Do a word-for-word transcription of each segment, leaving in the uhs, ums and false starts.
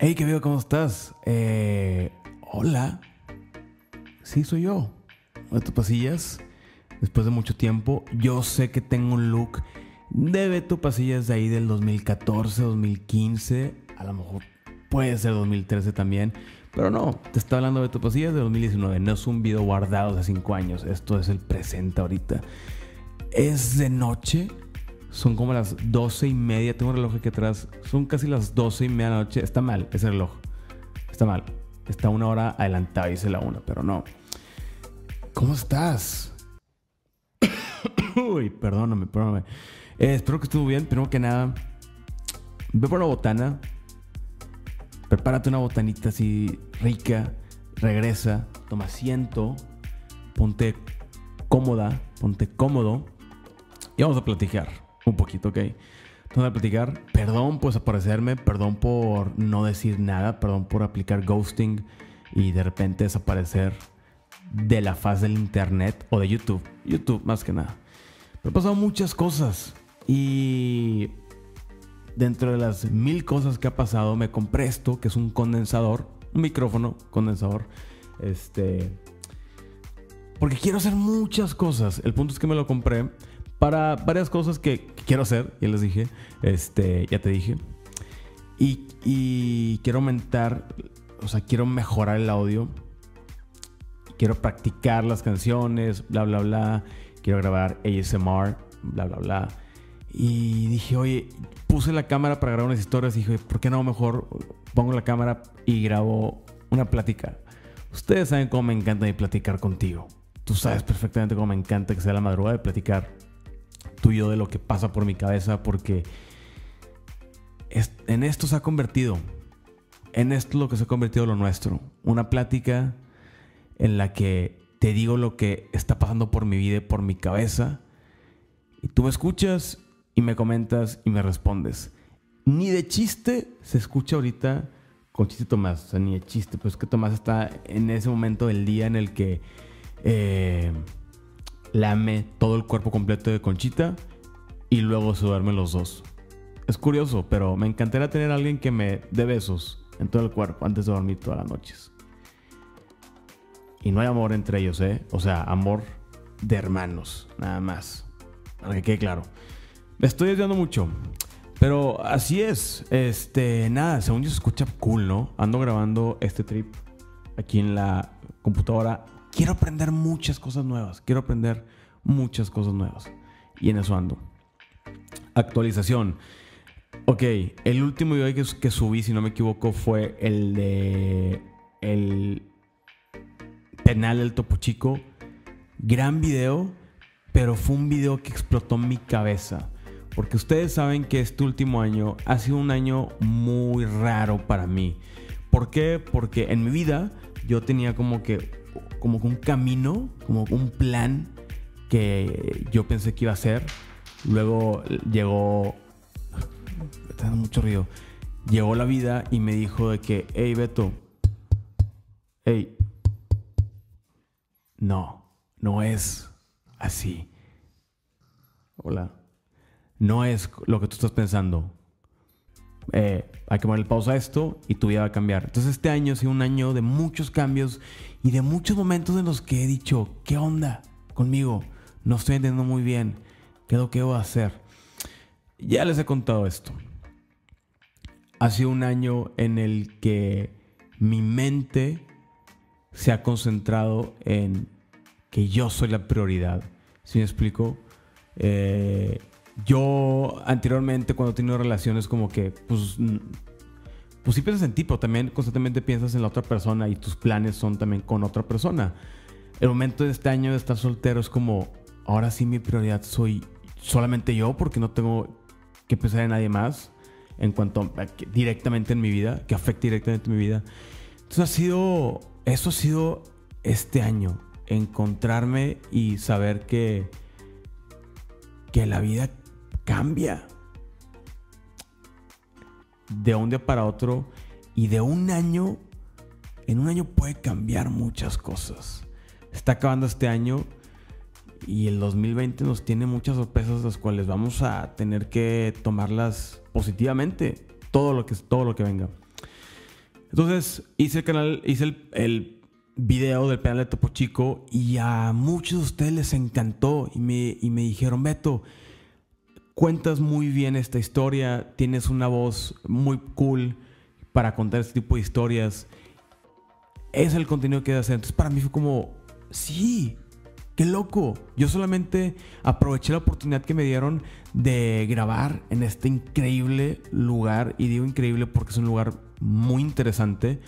Hey, ¿qué veo? ¿Cómo estás? Eh, hola. Sí, soy yo, Beto Pasillas. Después de mucho tiempo, yo sé que tengo un look de Beto Pasillas de ahí del dos mil catorce, dos mil quince, a lo mejor puede ser dos mil trece también, pero no, te está hablando Beto Pasillas de dos mil diecinueve, no es un video guardado de cinco años, esto es el presente ahorita. Es de noche, son como las doce y media, tengo un reloj aquí atrás, son casi las doce y media de la noche, está mal ese reloj, está mal, está una hora adelantada, dice la una, pero no. ¿Cómo estás? Uy, perdóname, perdóname. Eh, espero que estuvo bien. Primero que nada, ve por una botana. Prepárate una botanita así rica. Regresa, toma asiento, ponte cómoda, ponte cómodo. Y vamos a platicar un poquito, ¿ok? Vamos a platicar. Perdón por desaparecerme, perdón por no decir nada, perdón por aplicar ghosting y de repente desaparecer de la faz del internet o de YouTube. YouTube, más que nada. Pero he pasado muchas cosas y dentro de las mil cosas que ha pasado me compré esto, que es un condensador, un micrófono condensador, este, porque quiero hacer muchas cosas. El punto es que me lo compré para varias cosas que quiero hacer, ya les dije, este, ya te dije, y, y quiero aumentar, o sea, quiero mejorar el audio, quiero practicar las canciones, bla, bla, bla. Quiero grabar A S M R, bla, bla, bla. Y dije, oye, puse la cámara para grabar unas historias. Y dije, ¿por qué no mejor pongo la cámara y grabo una plática? Ustedes saben cómo me encanta de platicar contigo. Tú sabes perfectamente cómo me encanta que sea la madrugada de platicar tú y yo de lo que pasa por mi cabeza. Porque en esto se ha convertido. En esto lo que se ha convertido lo nuestro. Una plática en la que te digo lo que está pasando por mi vida y por mi cabeza. Y tú me escuchas y me comentas y me respondes. Ni de chiste se escucha ahorita con chiste Tomás. O sea, ni de chiste. Pero es que Tomás está en ese momento del día en el que eh, lame todo el cuerpo completo de Conchita y luego se duermen los dos. Es curioso, pero me encantaría tener a alguien que me dé besos en todo el cuerpo antes de dormir todas las noches. Y no hay amor entre ellos, ¿eh? O sea, amor de hermanos, nada más. Para que quede claro. Me estoy desviando mucho. Pero así es. Este, nada, según yo se escucha cool, ¿no? Ando grabando este trip aquí en la computadora. Quiero aprender muchas cosas nuevas. Quiero aprender muchas cosas nuevas. Y en eso ando. Actualización. Ok, el último video que subí, si no me equivoco, fue el de... El... penal del Topo Chico. Gran video, pero fue un video que explotó mi cabeza. Porque ustedes saben que este último año ha sido un año muy raro para mí. ¿Por qué? Porque en mi vida yo tenía como que, como que un camino, como un plan que yo pensé que iba a hacer. Luego llegó... Está dando mucho ruido. Llegó la vida y me dijo de que, hey Beto, hey... No, no es así. Hola. No es lo que tú estás pensando. Eh, hay que ponerle pausa a esto y tu vida va a cambiar. Entonces este año ha sido un año de muchos cambios y de muchos momentos en los que he dicho, ¿qué onda conmigo? No estoy entendiendo muy bien. ¿Qué es lo que voy a hacer? Ya les he contado esto. Ha sido un año en el que mi mente... se ha concentrado en que yo soy la prioridad. ¿Sí me explico? Eh, yo anteriormente cuando he tenido relaciones como que, pues, pues sí piensas en ti, pero también constantemente piensas en la otra persona y tus planes son también con otra persona. El momento de este año de estar soltero es como, ahora sí mi prioridad soy solamente yo porque no tengo que pensar en nadie más en cuanto a, directamente en mi vida, que afecte directamente mi vida. Entonces ha sido... Eso ha sido este año, encontrarme y saber que, que la vida cambia de un día para otro y de un año, en un año puede cambiar muchas cosas. Está acabando este año y el dos mil veinte nos tiene muchas sorpresas las cuales vamos a tener que tomarlas positivamente, todo lo que, todo lo que venga. Entonces hice el canal, hice el, el video del canal de Topo Chico, y a muchos de ustedes les encantó y me, y me dijeron: Beto, cuentas muy bien esta historia, tienes una voz muy cool para contar este tipo de historias, es el contenido que debes hacer. Entonces para mí fue como, sí, qué loco. Yo solamente aproveché la oportunidad que me dieron de grabar en este increíble lugar, y digo increíble porque es un lugar muy interesante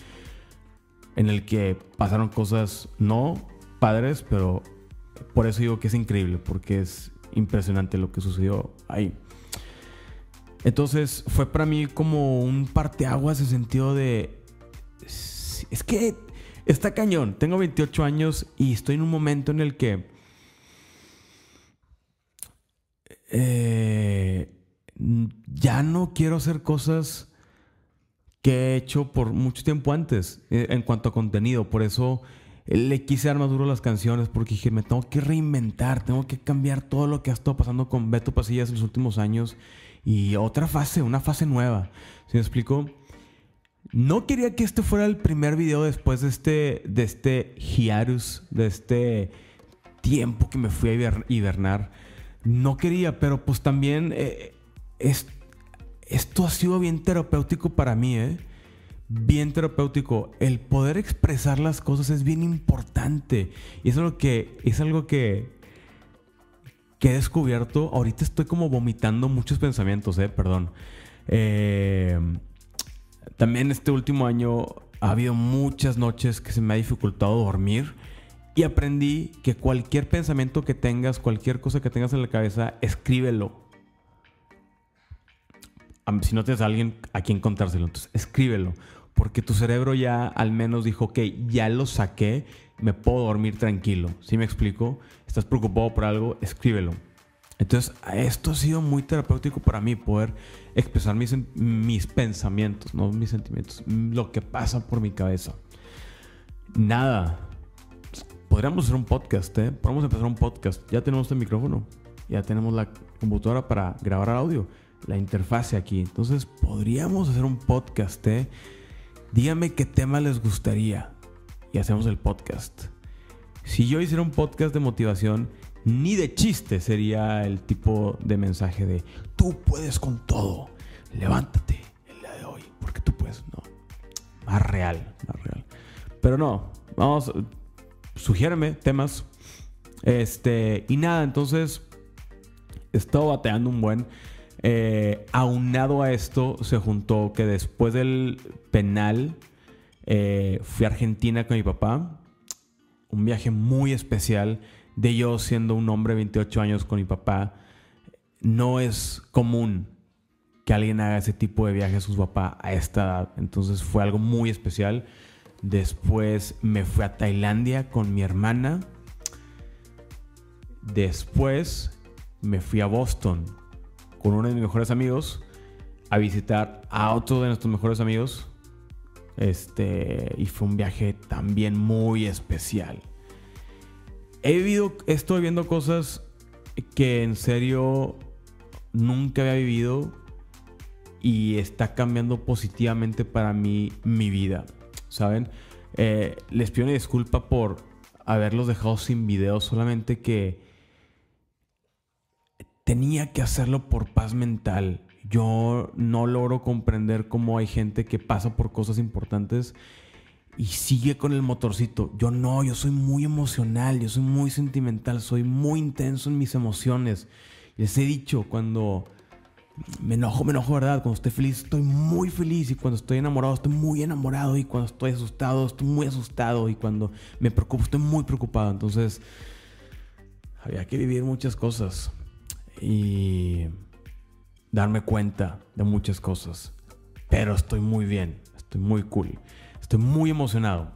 en el que pasaron cosas no padres, pero por eso digo que es increíble, porque es impresionante lo que sucedió ahí. Entonces fue para mí como un parteaguas en sentido de, es que está cañón, tengo veintiocho años y estoy en un momento en el que eh, ya no quiero hacer cosas que he hecho por mucho tiempo antes en cuanto a contenido. Por eso le quise dar más duro las canciones, porque dije, me tengo que reinventar, tengo que cambiar todo lo que ha estado pasando con Beto Pasillas en los últimos años, y otra fase, una fase nueva. ¿Sí me explico? No quería que este fuera el primer video después de este, de este hiatus, de este tiempo que me fui a hibernar. No quería, pero pues también eh, es, esto ha sido bien terapéutico para mí, ¿eh? Bien terapéutico. El poder expresar las cosas es bien importante, y es algo que, es algo que, que he descubierto. Ahorita estoy como vomitando muchos pensamientos, eh, perdón. Eh, también este último año ha habido muchas noches que se me ha dificultado dormir, y aprendí que cualquier pensamiento que tengas, cualquier cosa que tengas en la cabeza, escríbelo. Si no tienes a alguien a quien contárselo, entonces escríbelo, porque tu cerebro ya al menos dijo, ok, ya lo saqué, me puedo dormir tranquilo. ¿Sí me explico? Estás preocupado por algo, escríbelo. Entonces esto ha sido muy terapéutico para mí, poder expresar mis, mis pensamientos, no mis sentimientos, lo que pasa por mi cabeza. Nada, podríamos hacer un podcast, ¿eh? Podemos empezar un podcast. Ya tenemos el micrófono, ya tenemos la computadora para grabar el audio, la interfase aquí. Entonces podríamos hacer un podcast, ¿eh? Díganme qué tema les gustaría y hacemos el podcast. Si yo hiciera un podcast de motivación, ni de chiste sería el tipo de mensaje de tú puedes con todo, levántate el día de hoy porque tú puedes. No, más real, más real. Pero no, vamos, sugiéreme temas. Este, y nada, entonces he estado bateando un buen. Eh, aunado a esto se juntó que después del penal eh, fui a Argentina con mi papá. Un viaje muy especial, de yo siendo un hombre de veintiocho años con mi papá. No es común que alguien haga ese tipo de viaje a su papá a esta edad. Entonces fue algo muy especial. Después me fui a Tailandia con mi hermana. Después me fui a Boston con uno de mis mejores amigos, a visitar a otro de nuestros mejores amigos. Este, y fue un viaje también muy especial. He vivido, estoy viendo cosas que en serio nunca había vivido, y está cambiando positivamente para mí mi vida, ¿saben? Eh, les pido una disculpa por haberlos dejado sin video, solamente que tenía que hacerlo por paz mental. Yo no logro comprender cómo hay gente que pasa por cosas importantes y sigue con el motorcito. Yo no, yo soy muy emocional, yo soy muy sentimental, soy muy intenso en mis emociones. Les he dicho, cuando me enojo, me enojo, ¿verdad? Cuando estoy feliz, estoy muy feliz. Y cuando estoy enamorado, estoy muy enamorado. Y cuando estoy asustado, estoy muy asustado. Y cuando me preocupo, estoy muy preocupado. Entonces, había que vivir muchas cosas y darme cuenta de muchas cosas. Pero estoy muy bien, estoy muy cool, estoy muy emocionado.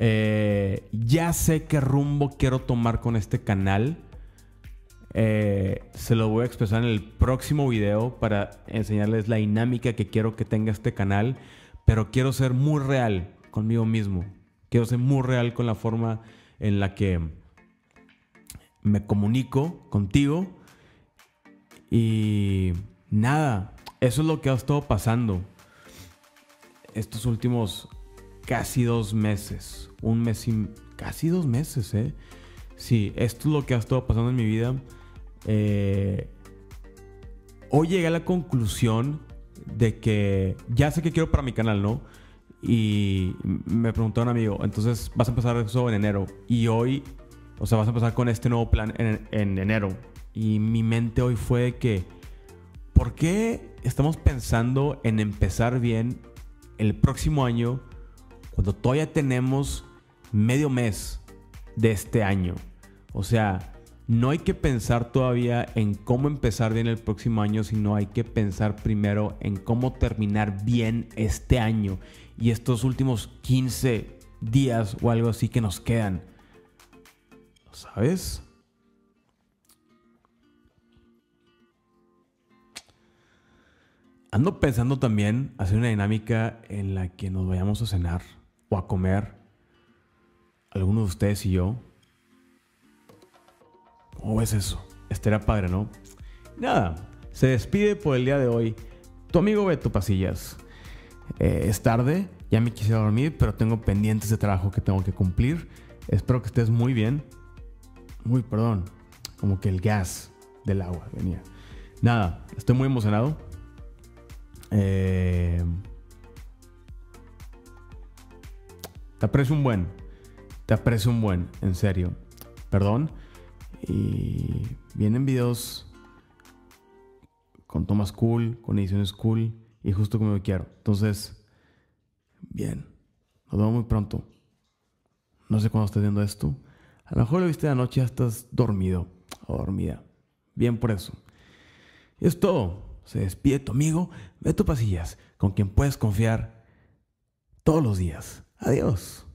Eh, ya sé qué rumbo quiero tomar con este canal. Eh, se lo voy a expresar en el próximo video para enseñarles la dinámica que quiero que tenga este canal. Pero quiero ser muy real conmigo mismo. Quiero ser muy real con la forma en la que me comunico contigo. Y nada, eso es lo que ha estado pasando. estos últimos casi dos meses. Un mes y... Casi dos meses, ¿eh? Sí, esto es lo que ha estado pasando en mi vida. Eh, hoy llegué a la conclusión de que ya sé qué quiero para mi canal, ¿no? Y me preguntó un amigo, entonces vas a empezar eso en enero. Y hoy, o sea, vas a empezar con este nuevo plan en, en enero. Y mi mente hoy fue que, ¿por qué estamos pensando en empezar bien el próximo año cuando todavía tenemos medio mes de este año? O sea, no hay que pensar todavía en cómo empezar bien el próximo año, sino hay que pensar primero en cómo terminar bien este año y estos últimos quince días o algo así que nos quedan, ¿sabes? Ando pensando también hacer una dinámica en la que nos vayamos a cenar o a comer, algunos de ustedes y yo. ¿Cómo es eso? Estaría padre, ¿no? Nada, se despide por el día de hoy tu amigo Beto Pasillas. Eh, es tarde, ya me quisiera dormir, pero tengo pendientes de trabajo que tengo que cumplir. Espero que estés muy bien. Uy, perdón, como que el gas del agua venía. Nada, estoy muy emocionado. Eh, te aprecio un buen, te aprecio un buen, en serio, perdón. Y vienen videos con tomas cool, con ediciones cool y justo como yo quiero. Entonces, bien, nos vemos muy pronto. No sé cuándo estás viendo esto. A lo mejor lo viste de noche, ya estás dormido o dormida. Bien por eso. Y es todo. Se despide tu amigo Beto Pasillas, con quien puedes confiar todos los días. Adiós.